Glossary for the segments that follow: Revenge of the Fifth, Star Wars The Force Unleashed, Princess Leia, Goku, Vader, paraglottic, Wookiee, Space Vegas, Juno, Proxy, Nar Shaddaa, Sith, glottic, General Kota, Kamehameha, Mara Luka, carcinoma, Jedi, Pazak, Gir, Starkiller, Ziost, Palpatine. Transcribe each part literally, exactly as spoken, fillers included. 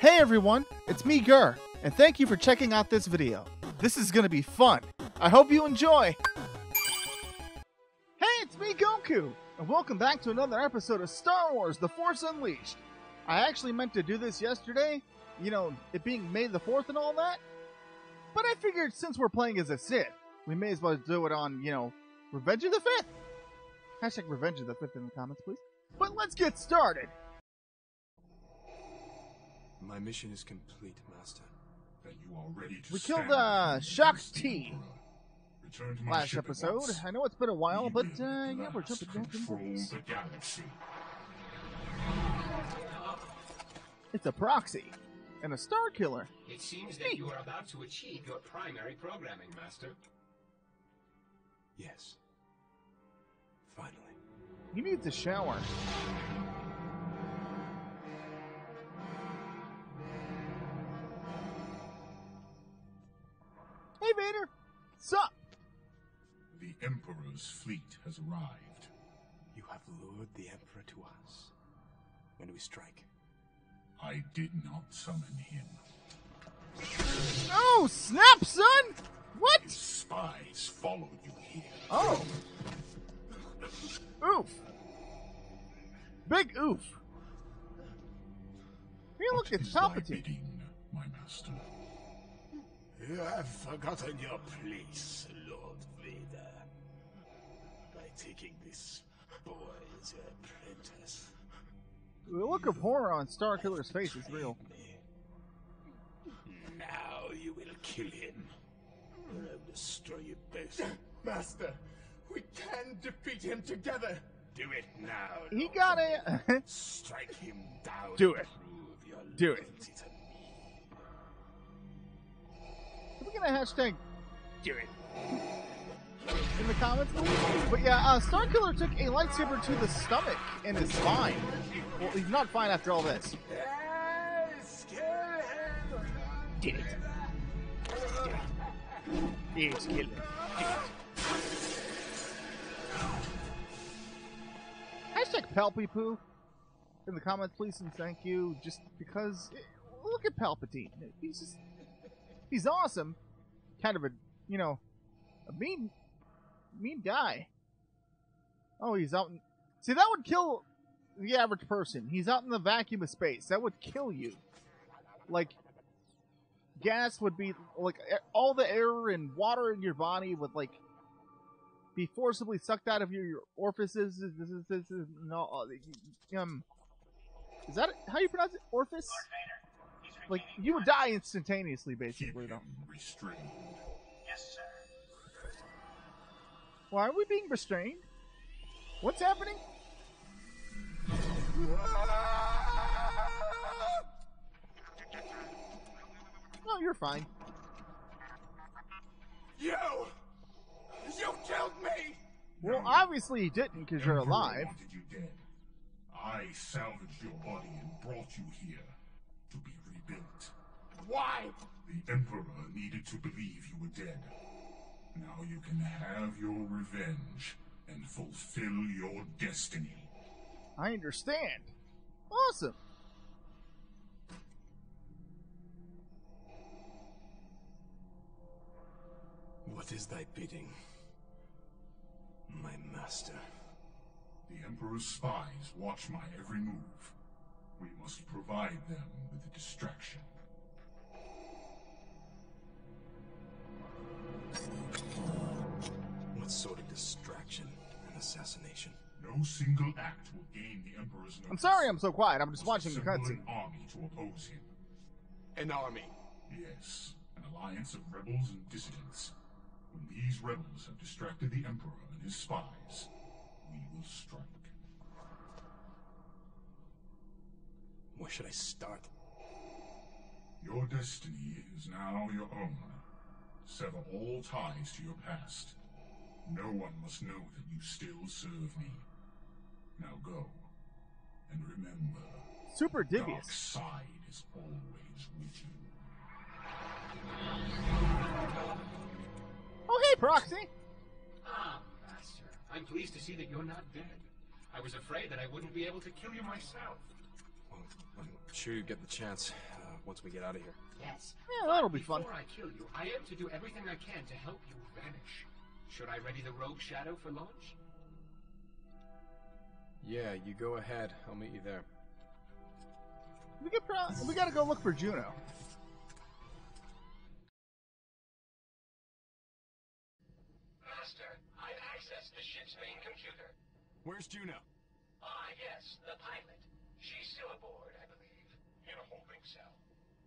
Hey everyone, it's me Gir, and thank you for checking out this video. This is gonna be fun. I hope you enjoy. Hey, it's me Goku, and welcome back to another episode of Star Wars The Force Unleashed. I actually meant to do this yesterday, you know, it being May the fourth and all that. But I figured since we're playing as a Sith, we may as well do it on, you know, Revenge of the Fifth. Hashtag Revenge of the Fifth in the comments, please. But let's get started. My mission is complete, Master. That you are ready to we killed uh, Shock T last episode. I know it's been a while, we but uh, yeah, we're jumping back into the galaxy. It's a proxy and a Starkiller. It seems that you are about to achieve your primary programming, Master. Yes. Finally. You need to shower. Hey Vader, what's up? The Emperor's fleet has arrived. You have lured the Emperor to us. When do we strike? I did not summon him. Oh snap, son! What? His spies followed you here. Oh. Oof. Big oof. Here, look, it's Palpatine. Bidding, my master. You have forgotten your place, Lord Vader. By taking this boy as your apprentice. The look of horror on Starkiller's face is real. Me. Now you will kill him. Or I'll destroy you both. Master, we can defeat him together. Do it now. He Lord. Got it. Strike him down. Do it. Do it. We're gonna hashtag do it in the comments, but yeah, uh, Starkiller took a lightsaber to the stomach and is fine. Well, he's not fine after all this. Did it? Did it? Did it? Hashtag Palpy-poo in the comments, please, and thank you. Just because, it, look at Palpatine. He's just. He's awesome. Kind of a, you know, a mean, mean guy. Oh, he's out. In, see, that would kill the average person. He's out in the vacuum of space. That would kill you. Like, gas would be, like, all the air and water in your body would, like, be forcibly sucked out of your, your orifices. No, um, is that how you pronounce it? Orifice? Like, you would die instantaneously, basically, though. Restrained. Yes, sir. Why are we being restrained? What's happening? No, you're fine. You! You killed me! Well, obviously you didn't, because you're alive. Wanted you dead. I salvaged your body and brought you here to be rebuilt. Why? The Emperor needed to believe you were dead. Now you can have your revenge and fulfill your destiny. I understand. Awesome. What is thy bidding, my master? The Emperor's spies watch my every move. We must provide them with a distraction. What sort of distraction? An assassination? No single act will gain the Emperor's notice. I'm sorry I'm so quiet. I'm just watching the cutscene. An army to oppose him. An army? Yes. An alliance of rebels and dissidents. When these rebels have distracted the Emperor and his spies, we will strike. Where should I start? Your destiny is now your own. Sever all ties to your past. No one must know that you still serve me. Now go. And remember, Super the Divious. Dark side is always with you. Oh, hey, Proxy! Ah, Master. I'm pleased to see that you're not dead. I was afraid that I wouldn't be able to kill you myself. I'm sure you get the chance. Um, once we get out of here. Yes. Yeah, that'll be fun. Before I kill you, I am to do everything I can to help you vanish. Should I ready the Rogue Shadow for launch? Yeah, you go ahead. I'll meet you there. We, get pro we gotta go look for Juno. Master, I've accessed the ship's main computer. Where's Juno? Ah, yes, the pilot. She's still aboard, I believe, in a holding cell.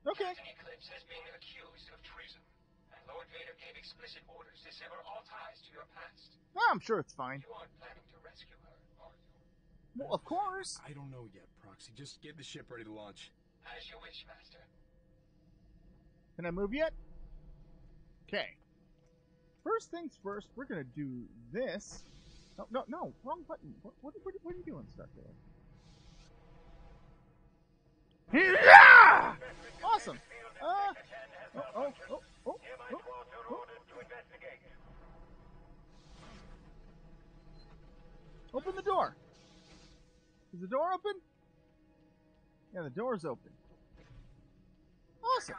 Okay. Captain Eclipse has been accused of treason, and Lord Vader gave explicit orders to sever all ties to your past. Well, I'm sure it's fine. You aren't planning to rescue her, are you? Well, of course. I don't know yet, Proxy. Just get the ship ready to launch. As you wish, Master. Can I move yet? Okay. First things first, we're gonna do this. No, no, no, wrong button. What, what, what, what are you doing, Starkiller? Yeah! Awesome. Uh, oh, oh, oh, oh, oh, oh. Open the door. Is the door open? Yeah, the door's open. Awesome.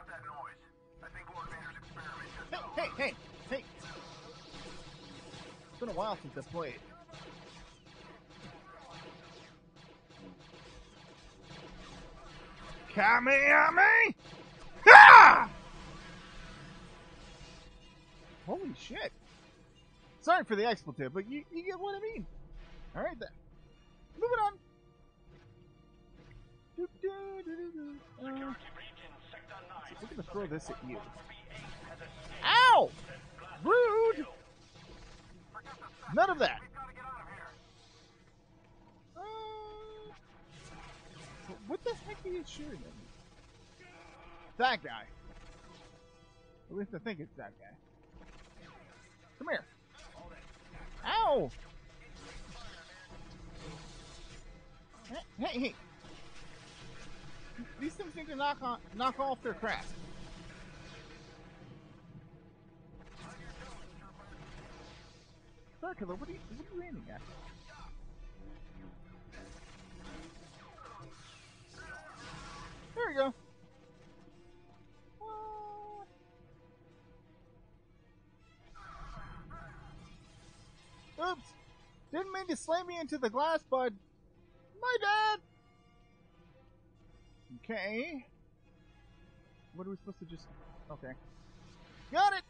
Hey, hey, hey, hey. It's been a while since I've played. Kamehameha! Ah! Holy shit! Sorry for the expletive, but you, you get what I mean. All right then, moving on. Do, do, do, do, do. Uh, we're gonna throw this at you. Ow! Rude! None of that. Uh, what the heck are you shooting at? That guy. At least I think it's that guy. Come here. Ow! Hey, hey. These things need to knock, on, knock off their crap. Starkiller, what are you, what are you aiming at? There we go. Uh... Oops. Didn't mean to slam me into the glass, bud. My bad. Okay. What are we supposed to just... Okay. Got it.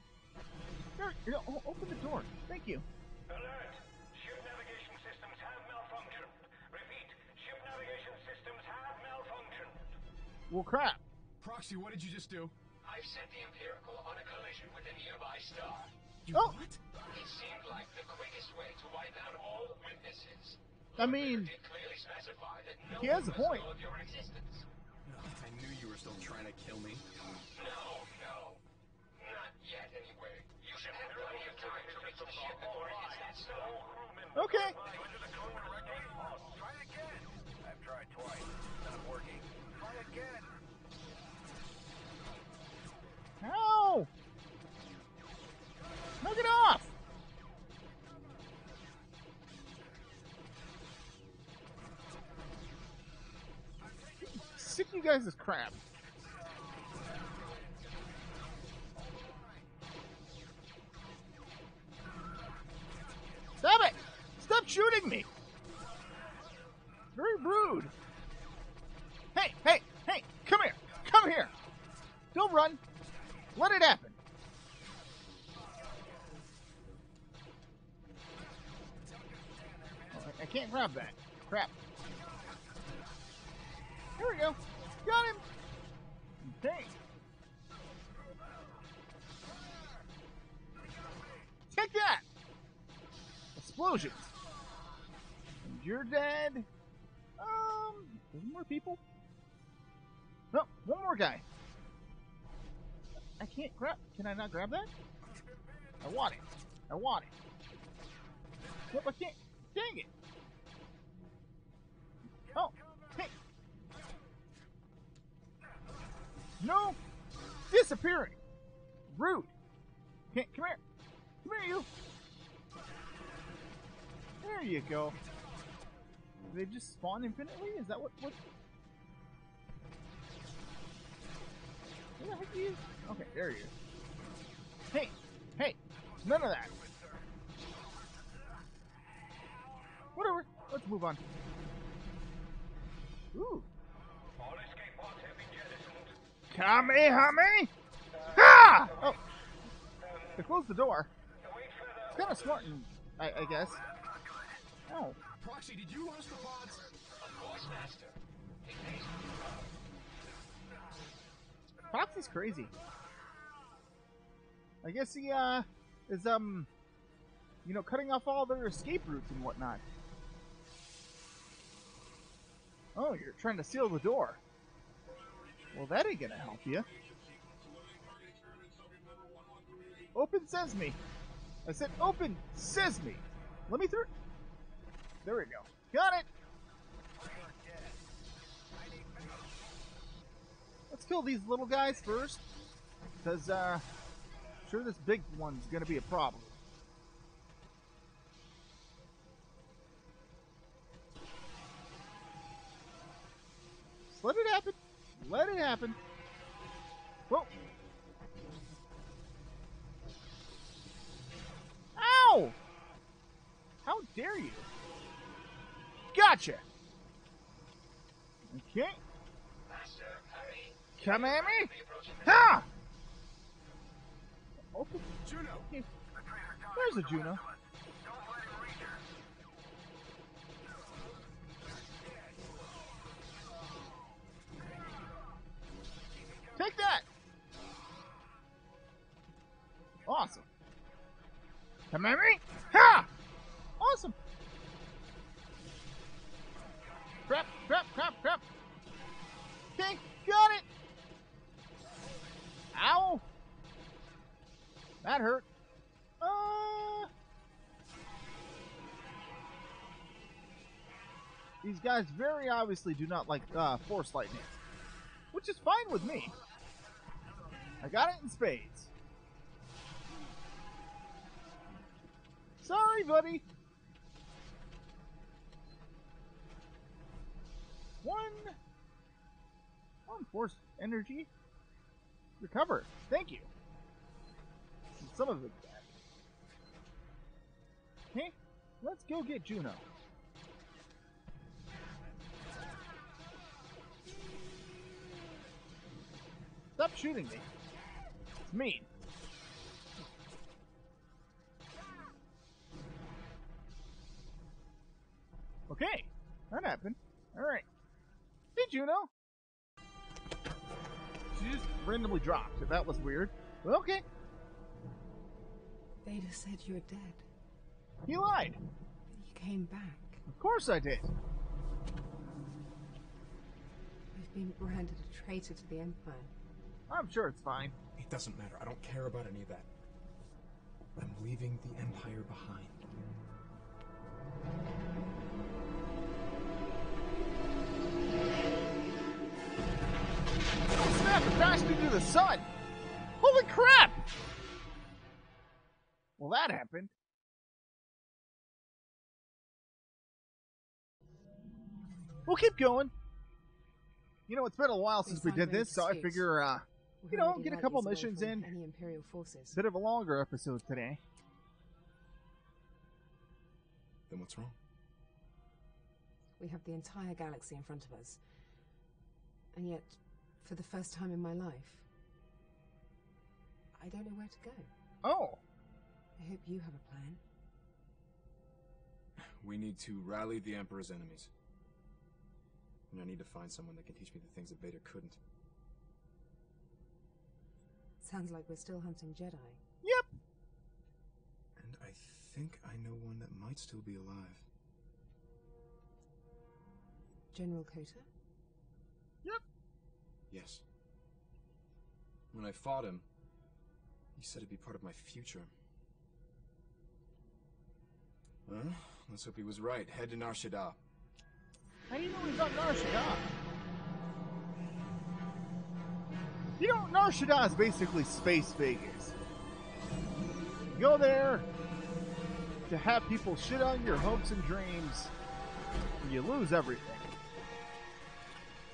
There, no, open the door. Thank you. Alert. Ship navigation systems have malfunctioned. Repeat. Ship navigation systems have malfunctioned. Well, crap. Proxy, what did you just do? I've sent the Empirical on a collision with a nearby star. You oh. What? It seemed like the quickest way to wipe out all witnesses. I mean, clearly specify that no he has a point. Of your existence. I knew you were still trying to kill me. No, no. Not yet, anyway. You should have plenty of time to reach the ship before it hits that snow. Okay. Try it again. I've tried twice. Not working. Try it again. Ow! Knock it off! Sick you guys is crap. Stop it! Stop shooting me! Very rude. Hey, hey, hey! Come here! Come here! Don't run! Let it happen! Oh, I, I can't grab that. Crap. Here we go. Got him. Dang. Take that. Explosions. And you're dead. Um, any more people? No, one more guy. I can't grab. Can I not grab that? I want it. I want it. Nope, I can't. Dang it. Oh. No! Disappearing! Rude! Can't, come here! Come here, you! There you go. They just spawn infinitely? Is that what? What? you? Okay, there you go. Hey! Hey! None of that! Whatever. Let's move on. Ooh. All escape pods have been jettisoned. Kamehameha! Ha! Oh. They closed the door. It's kind of smart, I, I guess. Oh. Proxy, did you launch the pods? Of course, Master. Proxy's crazy. I guess he, uh, is, um, you know, cutting off all their escape routes and whatnot. Oh, you're trying to seal the door. Well, that ain't gonna help you. Open sesame. I said open sesame. Let me through. There we go. Got it. Let's kill these little guys first, because uh, I'm sure this big one's gonna be a problem. Just let it happen. Let it happen. Whoa. Ow! How dare you? Gotcha. Okay. Master, hurry. Come at me! Ha! Open. Juno. There's a Juno. Take that! Awesome. Come at me! Ha! Awesome. Crap! Crap! Crap! Crap! Okay, got it. Ow! That hurt. Uh. These guys very obviously do not like uh, force lightning, which is fine with me. I got it in spades. Sorry, buddy. One. One force energy. Recover. Thank you. Some of it. Okay. Let's go get Juno. Stop shooting me. It's mean. Okay. That happened. Alright. Hey, Juno. She just randomly dropped. That was weird. Well, okay. They'd have said you were dead. He lied. But you came back. Of course I did. We've been branded a traitor to the Empire. I'm sure it's fine. It doesn't matter. I don't care about any of that. I'm leaving the Empire behind. Oh snap, it crashed into the sun! Holy crap! Well, that happened. We'll keep going. You know, it's been a while since we did this, so I figure, uh, you know, get a couple missions in. Bit of a longer episode today. Then what's wrong? We have the entire galaxy in front of us. And yet, for the first time in my life, I don't know where to go. Oh. I hope you have a plan. We need to rally the Emperor's enemies. And I need to find someone that can teach me the things that Vader couldn't. Sounds like we're still hunting Jedi. Yep. And I think I know one that might still be alive. General Kota? Yep. Yes. When I fought him, he said it'd be part of my future. Well, let's hope he was right. Head to Nar Shaddaa. How do you know he's on Nar Shaddaa? You know, Nar Shaddaa is basically Space Vegas. You go there to have people shit on your hopes and dreams, and you lose everything.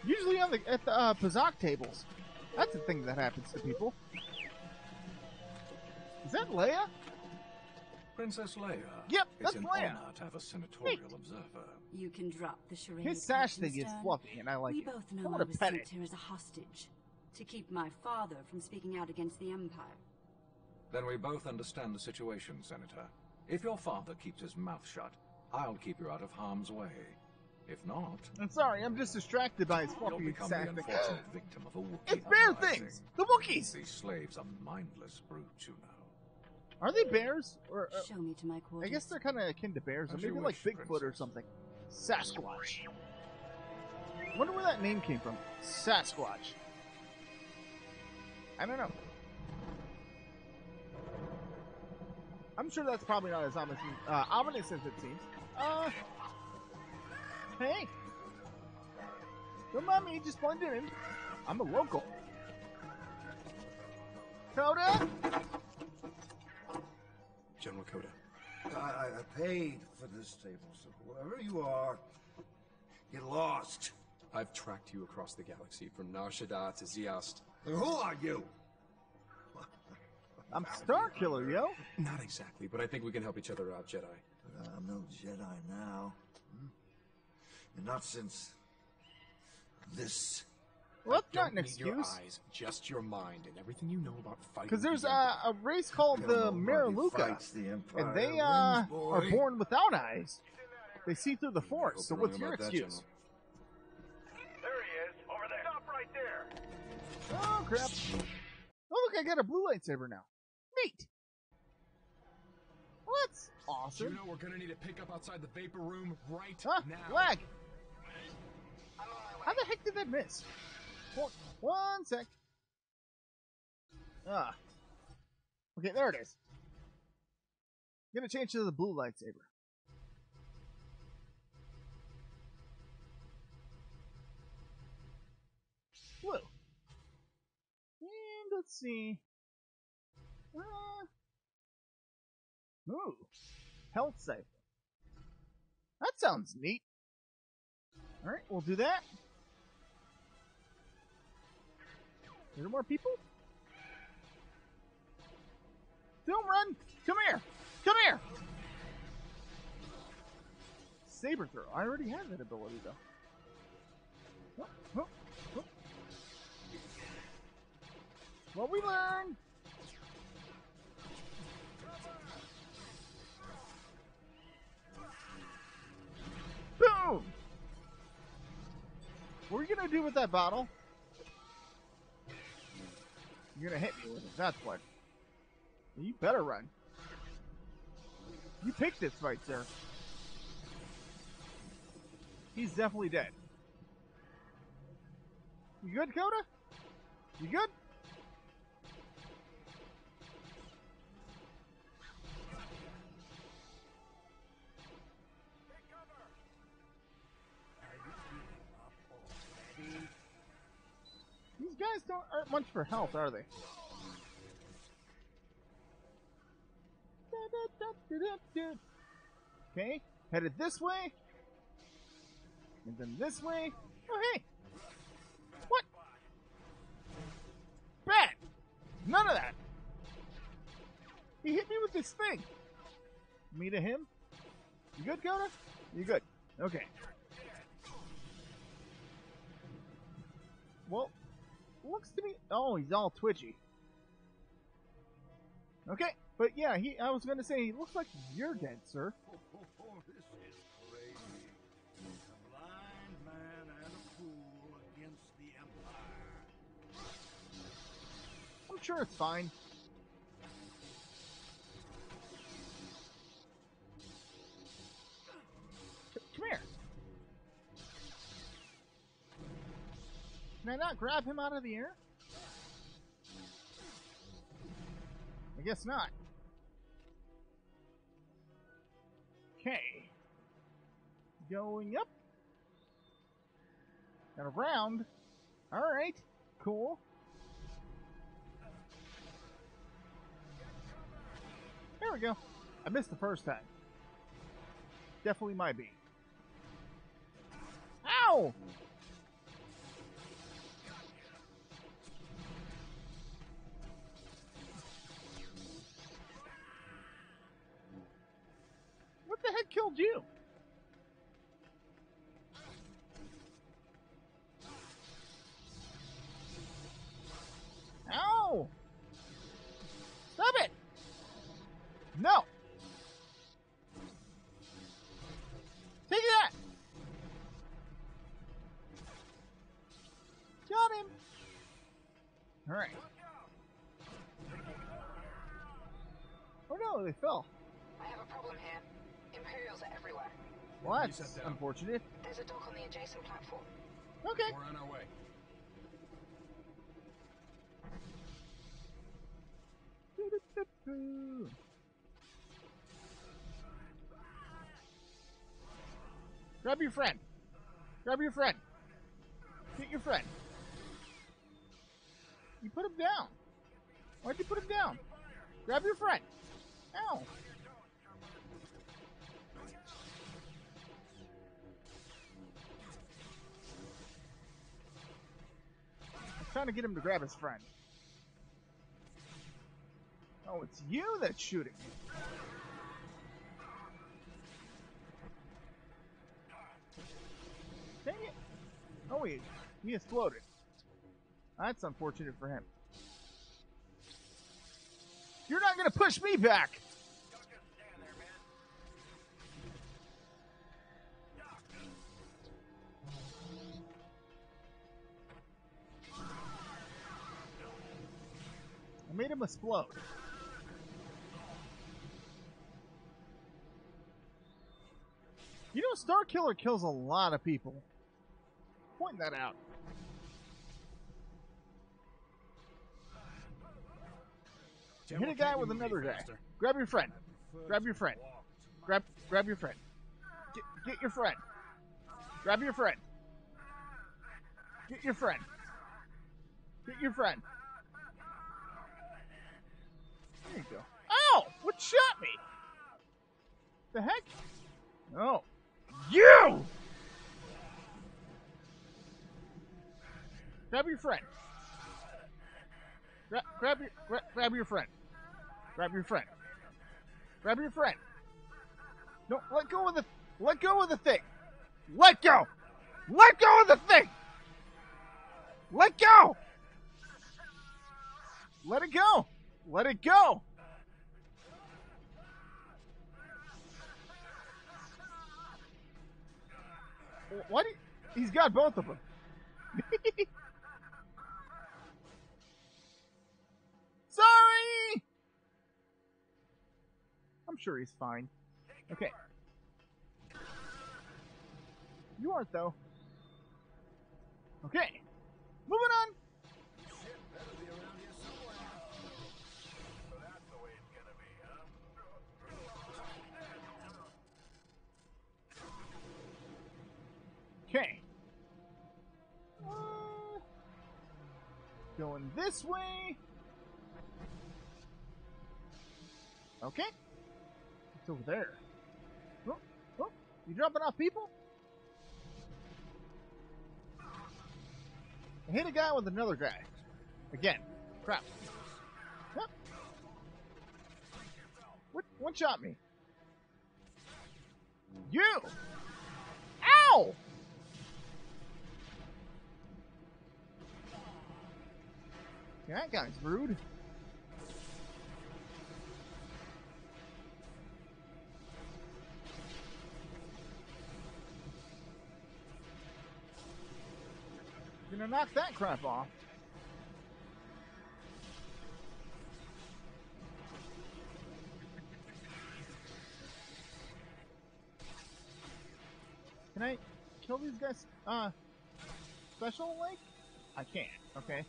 Usually on the at the uh, Pazak tables. That's a thing that happens to people. Is that Leia? Princess Leia. Yep, that's Leia. It's an honor to have a senatorial Wait. observer. You can drop the charade. His sash thing is fluffy, and I like we it. We both know I, I was sent it. here as a hostage to keep my father from speaking out against the Empire. Then we both understand the situation, Senator. If your father keeps his mouth shut, I'll keep you out of harm's way. If not... I'm sorry, I'm just distracted by his fucking sash thing. Victim of a Wookiee it's bear things! The Wookiees! These slaves are mindless brutes, you know. Are they bears? Or, uh, show me to my quarters. I guess they're kind of akin to bears, or maybe like Bigfoot or something. Sasquatch. I wonder where that name came from. Sasquatch. I don't know. I'm sure that's probably not as ominous, uh, ominous as it seems. Uh, hey. Don't mind me, just blended in. I'm a local. Kota? General Kota. I, I paid for this table, so whoever you are, get lost. I've tracked you across the galaxy, from Nar Shaddaa to Ziost. Then who are you? I'm Starkiller, yo. Not exactly, but I think we can help each other out, Jedi. Uh, I'm no Jedi now. Hmm? And not since this. Well, that's not an excuse. Your eyes, just your mind and everything you know about fighting. Because there's the uh, a race called the Mara Luka, and they uh, wins, are born without eyes. They see through the Force. So what's your excuse? That, there he is, over there. Stop right there. Oh crap! Oh look, I got a blue lightsaber now. Neat. Well, that's awesome. You know we're gonna need a pickup outside the vapor room right huh? now. Lag. How the heck did that miss? One sec. Ah. Okay, there it is. I'm gonna change to the blue lightsaber. Blue. And let's see. Ah. Ooh. Health cycle. That sounds neat. Alright, we'll do that. There are more people? Don't run! Come here! Come here! Saber throw. I already have that ability, though. Oh, oh, oh. What we learn! Boom! What are you gonna do with that bottle? You're gonna hit me with it, that's what. You better run. You picked this fight, sir. He's definitely dead. You good, Kota? You good? These guys don't aren't much for health, are they? Okay, headed this way, and then this way. Oh hey, what? Bad. None of that. He hit me with this thing. Me to him. You good, Kota? You good? Okay. Well. Looks to me. Oh, he's all twitchy. Okay, but yeah, he. I was gonna say he looks like you're dead, sir. Oh, oh, oh, this is crazy. A blind man and a fool against the Empire. I'm sure it's fine. Come here. Can I not grab him out of the air? I guess not. Okay. Going up. And around. Alright. Cool. There we go. I missed the first time. Definitely might be. Ow! killed you. Ow! Stop it! No! Take that! Got him! Alright. Oh no, they fell. I have a problem here. Imperials are everywhere. Well, that's unfortunate. There's a dock on the adjacent platform. Okay. We're on our way. Grab your friend. Grab your friend. Get your friend. You put him down. Why'd you put him down? Grab your friend. Ow. I'm trying to get him to grab his friend. Oh, it's you that's shooting. Dang it. Oh, he, he exploded. That's unfortunate for him. You're not going to push me back. Don't just stand there, man. I made him explode. You know, Starkiller kills a lot of people. Point that out. Hit a guy with another guy. Grab your friend. Grab your friend. Grab grab your friend. Get, get your friend. Grab your friend. Get your friend. Get your friend. There you go. Ow! What shot me? The heck? No. You! Grab your friend. Gra grab your gra grab your friend. Grab your friend. Grab your friend. No, let go of the let go of the thing. Let go. Let go of the thing. Let go. Let it go. Let it go. What? He's got both of them. Sorry! I'm sure he's fine. Okay. You aren't, though. Okay. Moving on! Okay. Uh, going this way. Okay. It's over there. Oh, oh, you dropping off people? I hit a guy with another guy. Again. Crap. Huh? What? One shot me. You! Ow! That guy's rude. Gonna knock that crap off. Can I kill these guys? Uh, special like? I can't. Okay.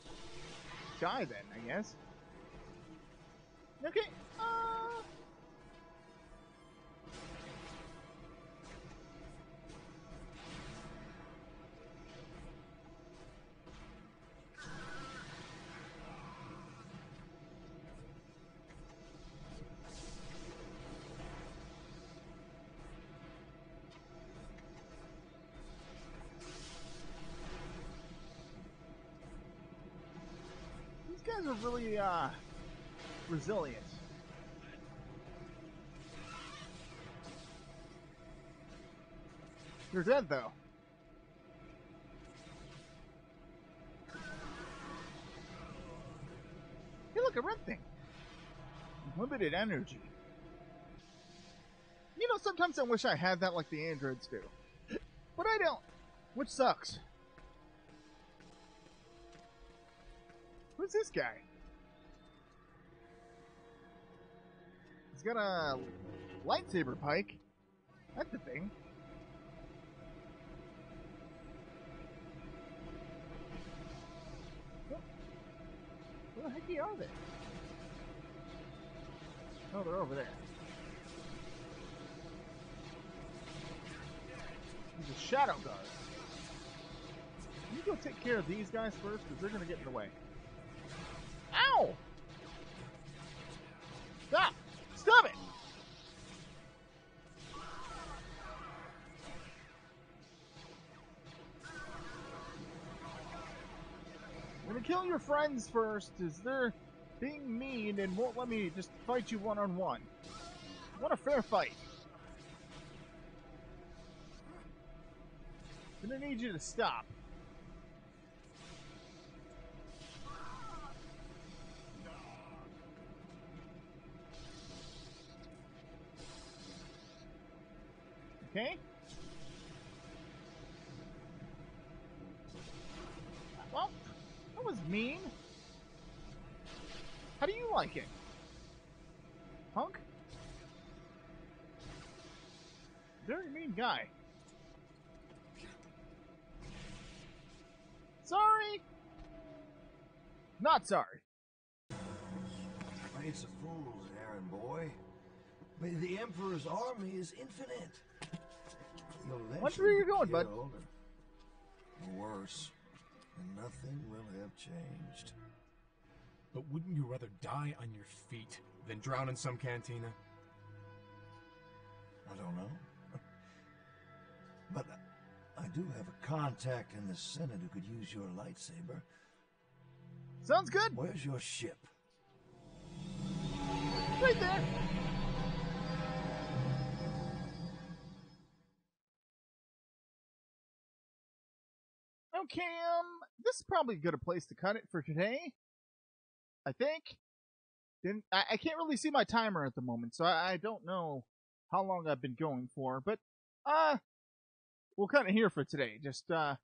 Die then, I guess. Okay. Uh... These guys are really uh, resilient. You're dead, though. Hey, look, a red thing. Limited energy. You know, sometimes I wish I had that like the androids do. But I don't. Which sucks. Who's this guy? He's got a lightsaber pike. That's the thing. Where the heck are they? Oh, they're over there. He's a shadow guard. You go take care of these guys first, because they're going to get in the way. Ow! Stop! Stop it! We're going to kill your friends first, as they're being mean and won't let me just fight you one-on-one. What a fair fight. I'm gonna need you to stop. Okay? Well, that was mean. How do you like it? Punk? Very mean guy. Sorry! Not sorry. Race of fools, errand boy. But the Emperor's army is infinite. What are you going, bud? Older, or worse, and nothing will have changed. But wouldn't you rather die on your feet than drown in some cantina? I don't know. But I do have a contact in the Senate who could use your lightsaber. Sounds good. Where's your ship? Right there. Okay, um, this is probably good a place to cut it for today. I think. Didn't I, I can't really see my timer at the moment, so I, I don't know how long I've been going for, but uh we'll cut it here for today. Just, uh,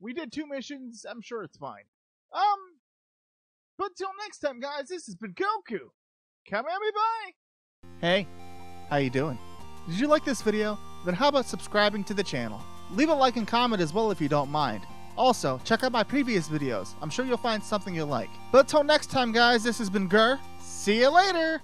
we did two missions. I'm sure it's fine. Um, but till next time, guys, this has been Goku. Come at me, bye! Hey, how you doing? Did you like this video? Then how about subscribing to the channel? Leave a like and comment as well if you don't mind. Also, check out my previous videos. I'm sure you'll find something you'll like. But till next time, guys, this has been Gir. See you later!